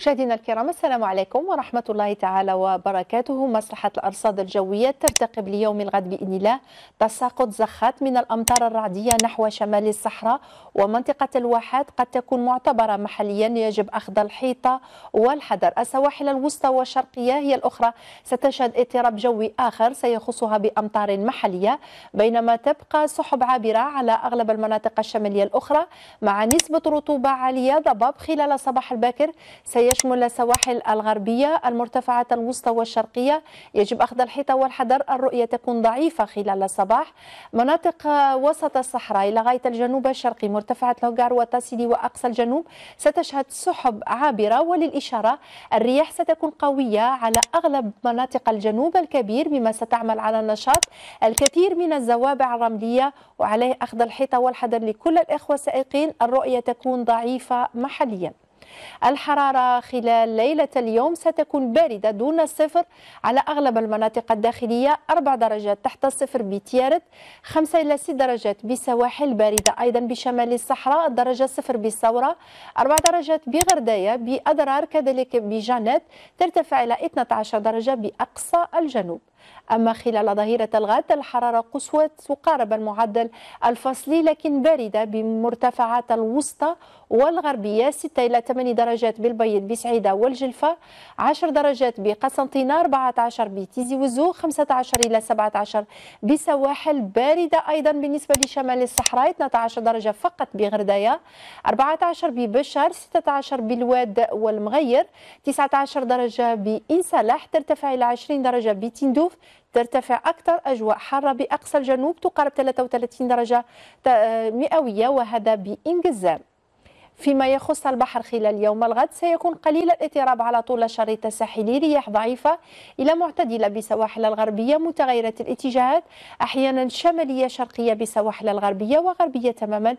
مشاهدينا الكرام، السلام عليكم ورحمة الله تعالى وبركاته. مصلحة الأرصاد الجوية ترتقب ليوم الغد بإذن الله تساقط زخات من الأمطار الرعدية نحو شمال الصحراء ومنطقة الواحات، قد تكون معتبرة محليا، يجب أخذ الحيطة والحذر. السواحل الوسطى والشرقية هي الأخرى ستشهد اضطراب جوي آخر سيخصها بأمطار محلية، بينما تبقى سحب عابرة على أغلب المناطق الشمالية الأخرى مع نسبة رطوبة عالية. ضباب خلال الصباح الباكر يشمل السواحل الغربية، المرتفعات الوسطى والشرقية، يجب أخذ الحيطة والحذر. الرؤية تكون ضعيفة خلال الصباح. مناطق وسط الصحراء إلى غاية الجنوب الشرقي، مرتفعات الهوغار وتاسيدي وأقصى الجنوب ستشهد سحب عابرة، وللإشارة الرياح ستكون قوية على أغلب مناطق الجنوب الكبير، مما ستعمل على النشاط الكثير من الزوابع الرملية، وعليه أخذ الحيطة والحذر. لكل الإخوة السائقين الرؤية تكون ضعيفة محليا. الحرارة خلال ليلة اليوم ستكون باردة دون الصفر على أغلب المناطق الداخلية، 4 درجات تحت الصفر بتيارت، 5 إلى 6 درجات بسواحل باردة أيضا بشمال الصحراء، درجة الصفر بالثورة، 4 درجات بغرداية، بأدرار كذلك بجانت، ترتفع إلى 12 درجة بأقصى الجنوب. أما خلال ظهيرة الغد الحرارة قصوى تقارب المعدل الفصلي، لكن باردة بمرتفعات الوسطى والغربية، 6 إلى 8 درجات بالبيض بسعيدة والجلفة، 10 درجات بقسنطينة، 14 بتيزي وزو، 15 إلى 17 بسواحل باردة أيضا. بالنسبة لشمال الصحراء 12 درجة فقط بغرداية، 14 ببشار، 16 بالواد والمغير، 19 درجة بإنسالح، ترتفع إلى 20 درجة بتندوف، ترتفع أكثر. أجواء حارة بأقصى الجنوب تقارب 33 درجة مئوية، وهذا بإنجزام. فيما يخص البحر خلال يوم الغد سيكون قليل الاضطراب على طول الشريط الساحلي، رياح ضعيفة إلى معتدلة بسواحل الغربية، متغيرة الاتجاهات، أحيانا شمالية شرقية بسواحل الغربية وغربية تماما.